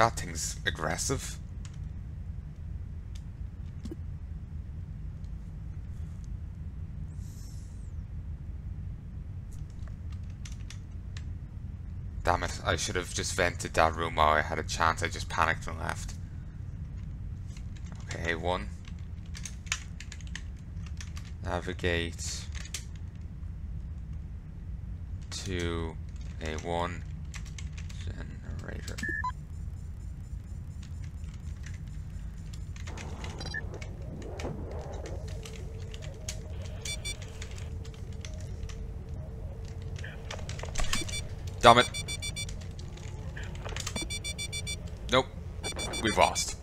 That thing's aggressive. Damn it, I should have just vented that room while I had a chance. I just panicked and left. Okay, one. Navigate to A1 generator. Damn it. Nope. We've lost.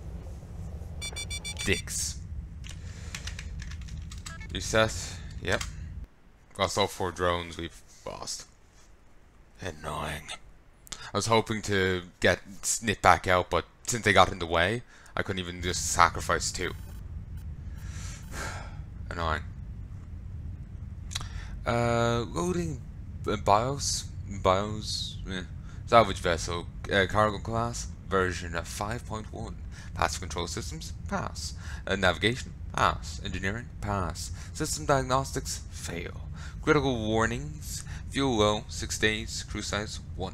Dicks. Reset. Yep. Lost all four drones. We've lost. Annoying. I was hoping to get SNIP back out, but since they got in the way, I couldn't even just sacrifice two. Annoying. Loading BIOS. Yeah. Salvage vessel, cargo class, version 5.1. Pass control systems, pass. Navigation, pass. Engineering, pass. System diagnostics, fail. Critical warnings, fuel low, 6 days, crew size 1.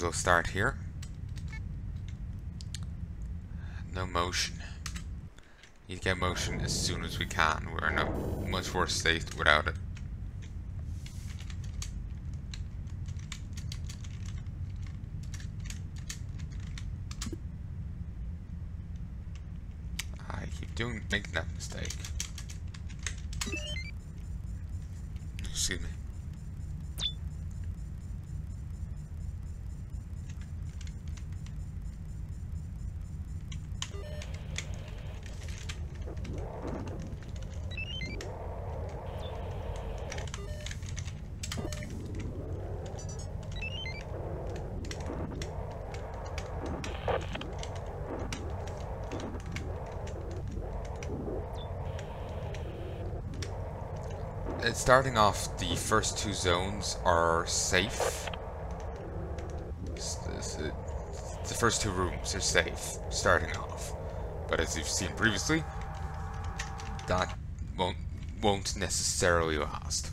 We'll start here. No motion. You get motion as soon as we can. We're in a much worse state without it. I keep making that mistake. Excuse me. Starting off, the first two zones are safe. The first two rooms are safe, starting off. But as you've seen previously, that won't necessarily last.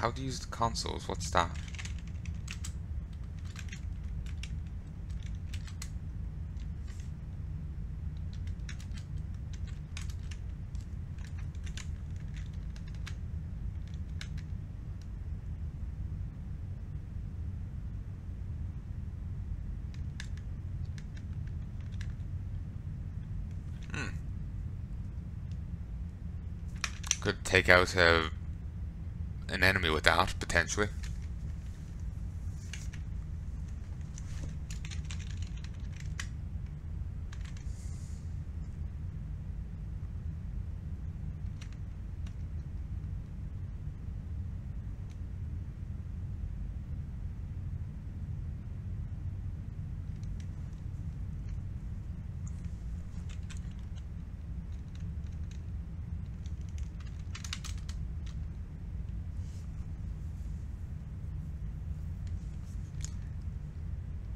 How do you use the consoles? What's that? Could take out a an enemy with that, potentially.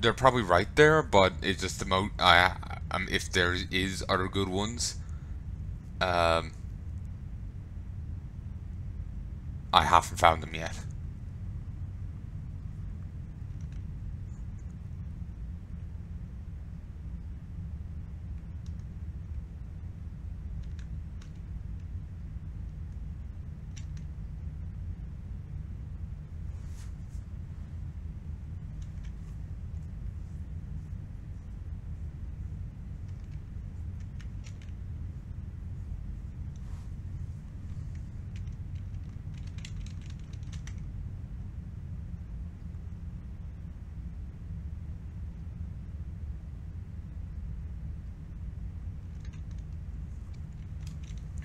They're probably right there, but it's just the if there is other good ones, I haven't found them yet.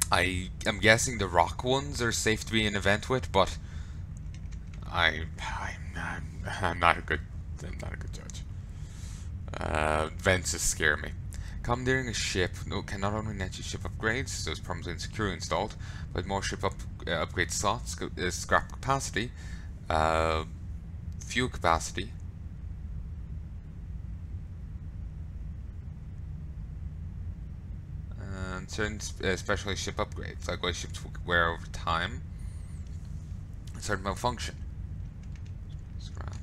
I am guessing the rock ones are safe to be an event with, but I'm not a good judge. Vents scare me. Commandeering a ship can not only net you ship upgrades, so it's probably insecure installed, but more ship upgrade slots, scrap capacity, fuel capacity. And certain, especially ship upgrades, like ships wear over time. And certain malfunction. Scrap.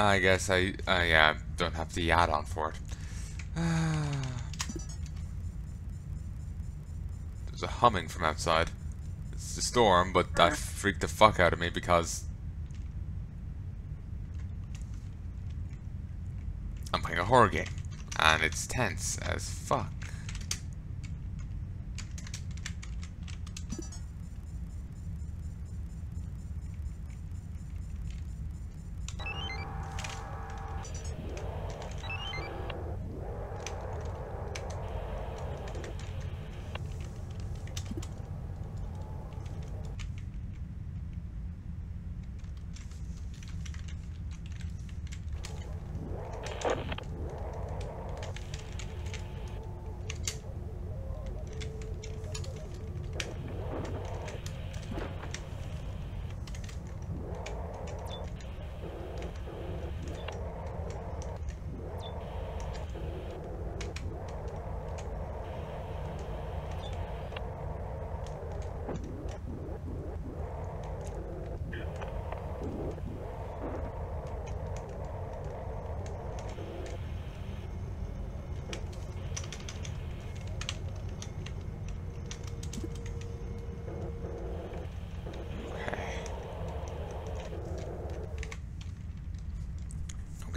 I guess I don't have the add-on for it. There's a humming from outside. It's the storm, but that freaked the fuck out of me because I'm playing a horror game, and it's tense as fuck.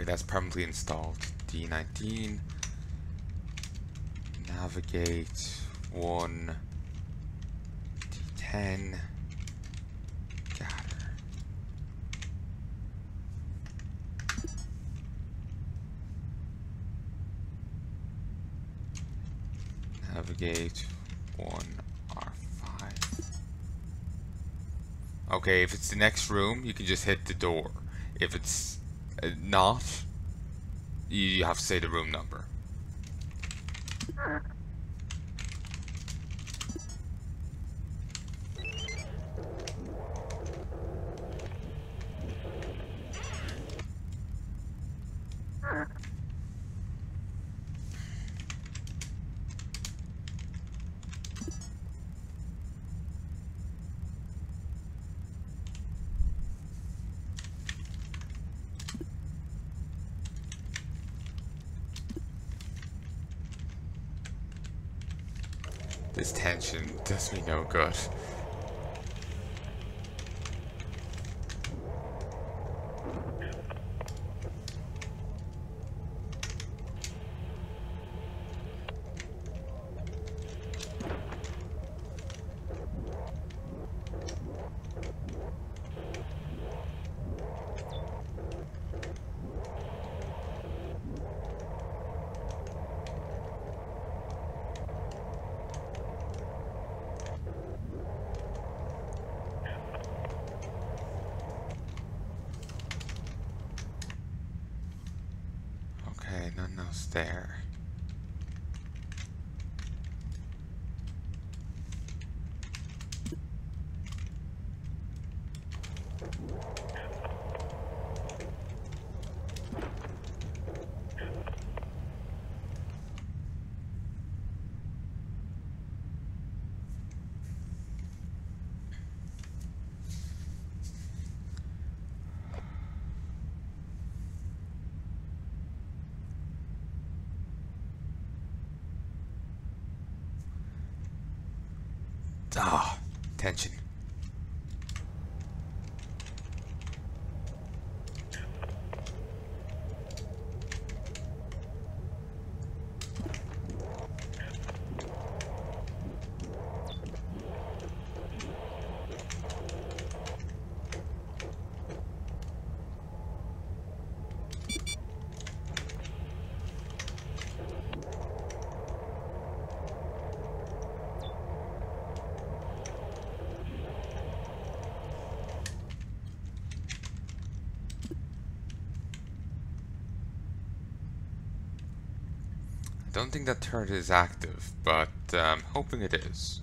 That's permanently installed. D19, navigate 1, D10, gather. Navigate 1, R5. Okay, if it's the next room, you can just hit the door. If it's not, you have to say the room number. This tension does me no good. almost there. Ah, tension. I don't think that turret is active, but I'm hoping it is.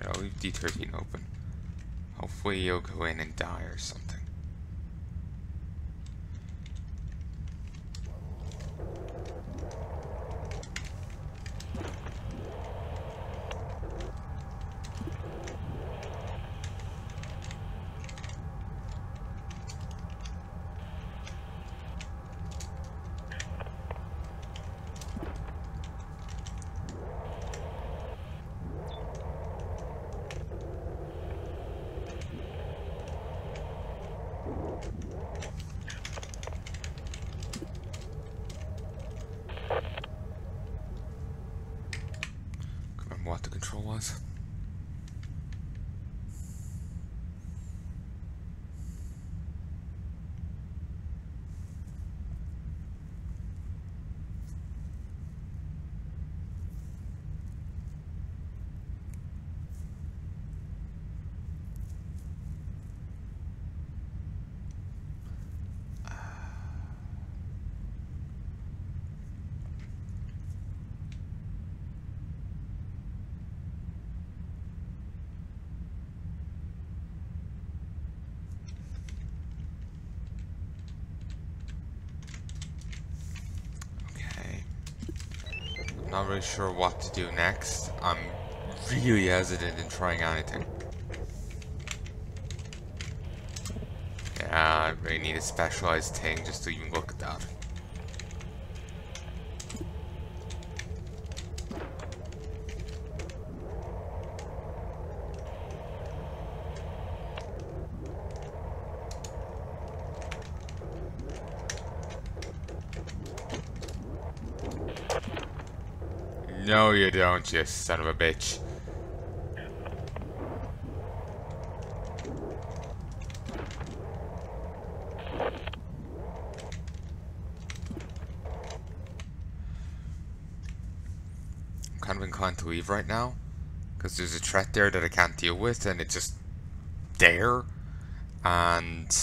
Yeah, I'll leave D13 open. Hopefully you'll go in and die or something. What the control was. Not really sure what to do next. I'm really hesitant in trying anything. Yeah, I really need a specialized thing just to even look at that. No, you don't, you son of a bitch. I'm kind of inclined to leave right now, because there's a threat there that I can't deal with, and it's just there, and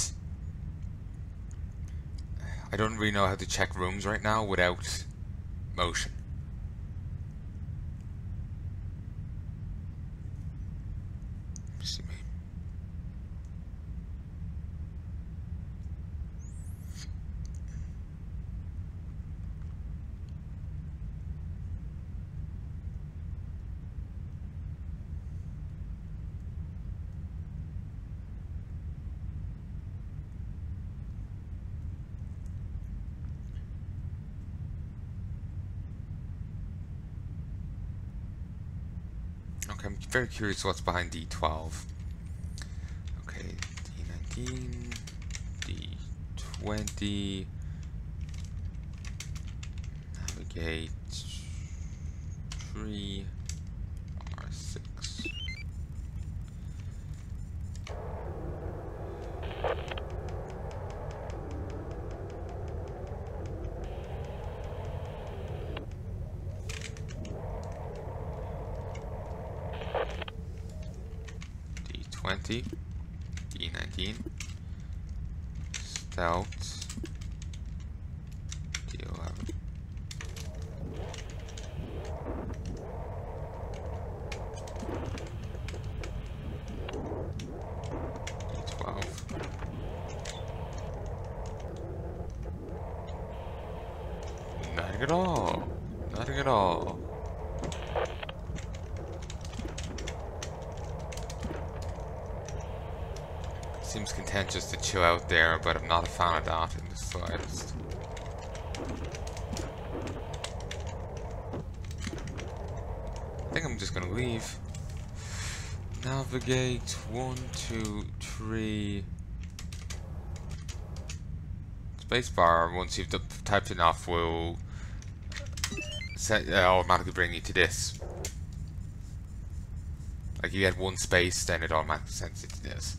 I don't really know how to check rooms right now without motion. Okay, I'm very curious what's behind D12. Okay, D19, D20, navigate, 3, R6. D20, D19, Stout, D11. Nothing at all. Seems contentious to chill out there, but I'm not a fan of that in the slightest. I think I'm just gonna leave. Navigate 1, 2, 3. Spacebar, once you've typed enough, will set, automatically bring you to this. Like, you had one space, then it automatically sends you to this.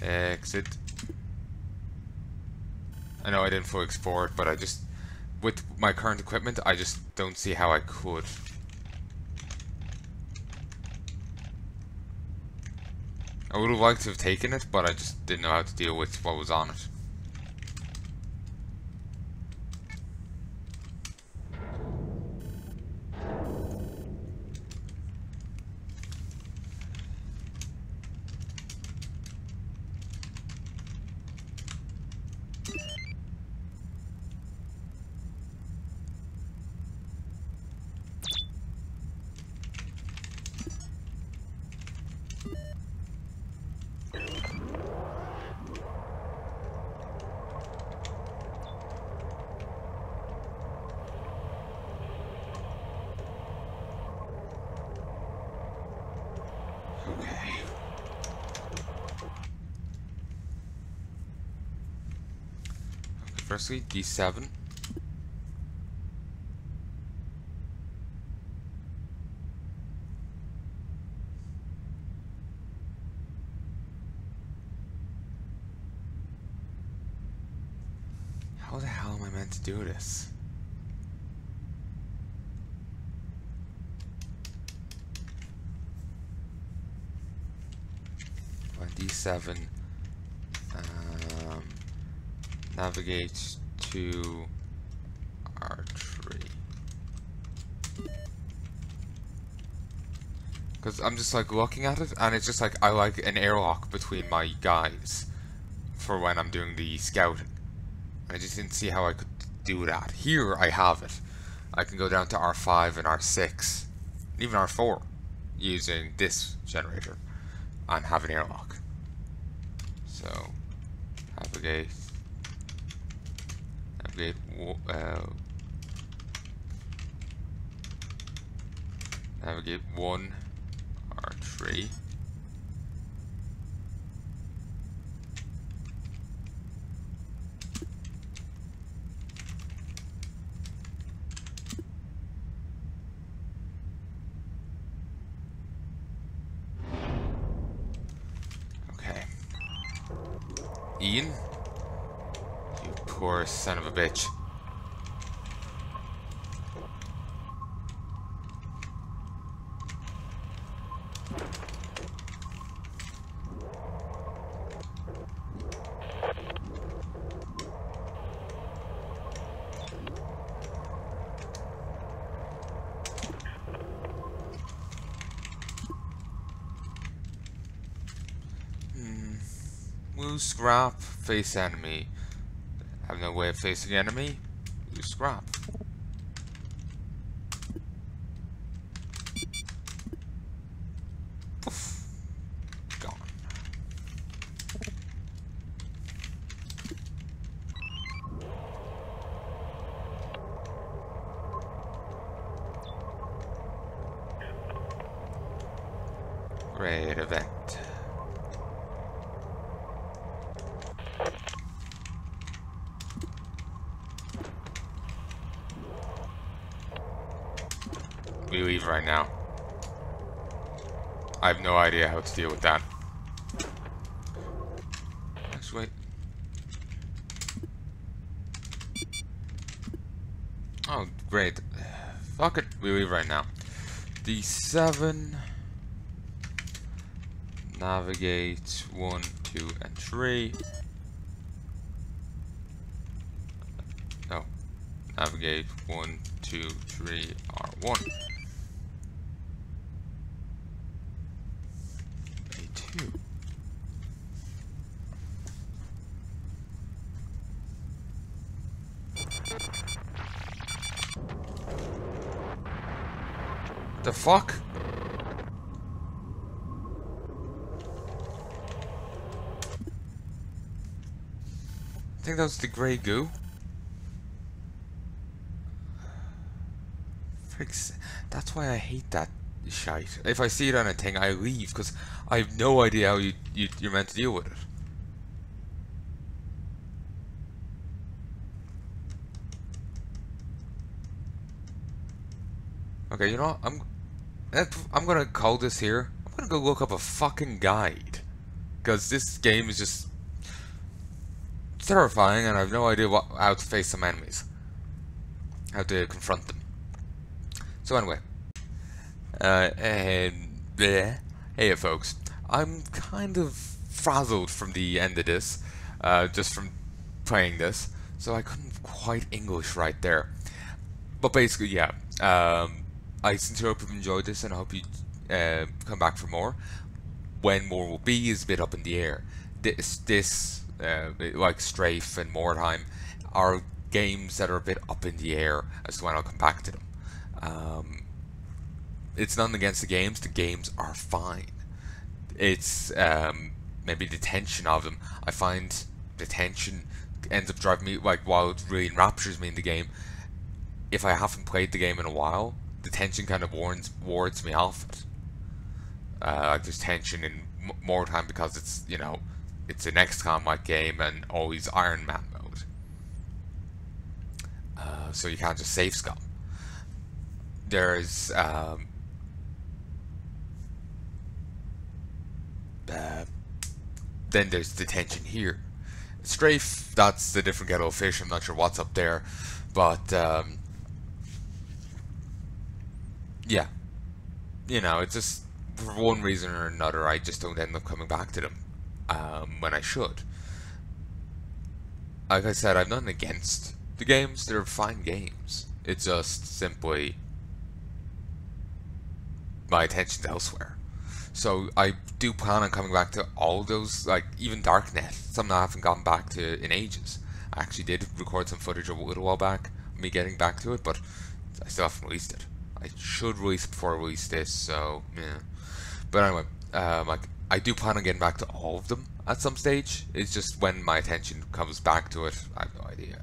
Exit. I know I didn't fully export, but I just, with my current equipment, I just don't see how I could. I would have liked to have taken it, but I just didn't know how to deal with what was on it. Firstly, D7. How the hell am I meant to do this? Well, D7. Navigate to R3. Because I'm just like looking at it, and it's just like I like an airlock between my guys for when I'm doing the scouting. And I just didn't see how I could do that. Here I have it. I can go down to R5 and R6, and even R4, using this generator, and have an airlock. So, navigate. Navigate 1, R3. Okay. Ian? You poor son of a bitch. Woo scrap, face enemy. I have no way of facing enemy. Woo scrap. Oof. Gone. Great event. We leave right now. I have no idea how to deal with that. Actually, wait. Oh, great. Fuck it. We leave right now. D7. navigate 1, 2, and 3. No, navigate 1, 2, 3, R1. A2. The fuck? I think that was the Grey Goo. Frick's, that's why I hate that shite. If I see it on a thing, I leave, because I have no idea how you're meant to deal with it. Okay, you know what? I'm gonna call this here. I'm gonna go look up a fucking guide, because this game is just terrifying, and I have no idea how to face some enemies, how to confront them. So anyway, hey folks, I'm kind of frazzled from the end of this, just from playing this, so I couldn't quite English right there. But basically, yeah. I sincerely hope you've enjoyed this, and I hope you come back for more. When more will be is a bit up in the air. This like Strafe and Mordheim, are games that are a bit up in the air as to when I'll come back to them. It's nothing against the games. The games are fine. It's maybe the tension of them. I find the tension ends up driving me, like, while it really enraptures me in the game, if I haven't played the game in a while, the tension kind of wards me off it. Like, there's tension in Mordheim because it's, you know, it's an XCOM-like game and always Iron Man mode. So you can't just save scum. There's then there's the tension here. Strafe, that's the different ghetto fish. I'm not sure what's up there, but yeah, you know, it's just for one reason or another, I just don't end up coming back to them when I should. Like I said, I'm nothing against the games, they're fine games. It's just simply my attention's elsewhere. So I do plan on coming back to all those, like even Darknet, something I haven't gone back to in ages. I actually did record some footage a little while back, me getting back to it, but I still haven't released it. I should release it before I release this, so yeah. But anyway, like, I do plan on getting back to all of them at some stage. It's just when my attention comes back to it, I have no idea.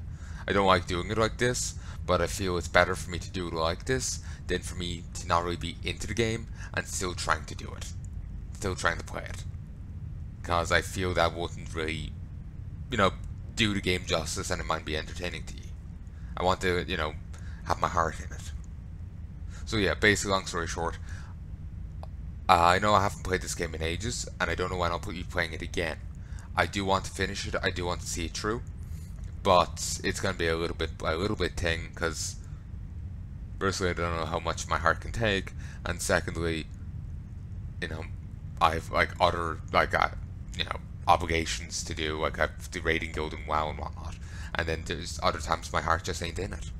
I don't like doing it like this, but I feel it's better for me to do it like this than for me to not really be into the game and still trying to do it. Still trying to play it. Because I feel that wouldn't really, you know, do the game justice, and it might be entertaining to you. I want to, you know, have my heart in it. So yeah, basically, long story short, I know I haven't played this game in ages, and I don't know when I'll be playing it again. I do want to finish it, I do want to see it through, but it's going to be a little bit ting, because firstly, I don't know how much my heart can take, and secondly, you know, I've, like, other, like, you know, obligations to do, like I have the raiding guild and WoW and whatnot, and then there's other times my heart just ain't in it.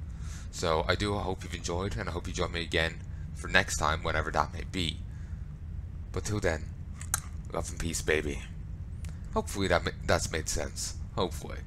So I do hope you've enjoyed, and I hope you join me again for next time, whenever that may be. But till then, love and peace, baby. Hopefully that's made sense. Hopefully.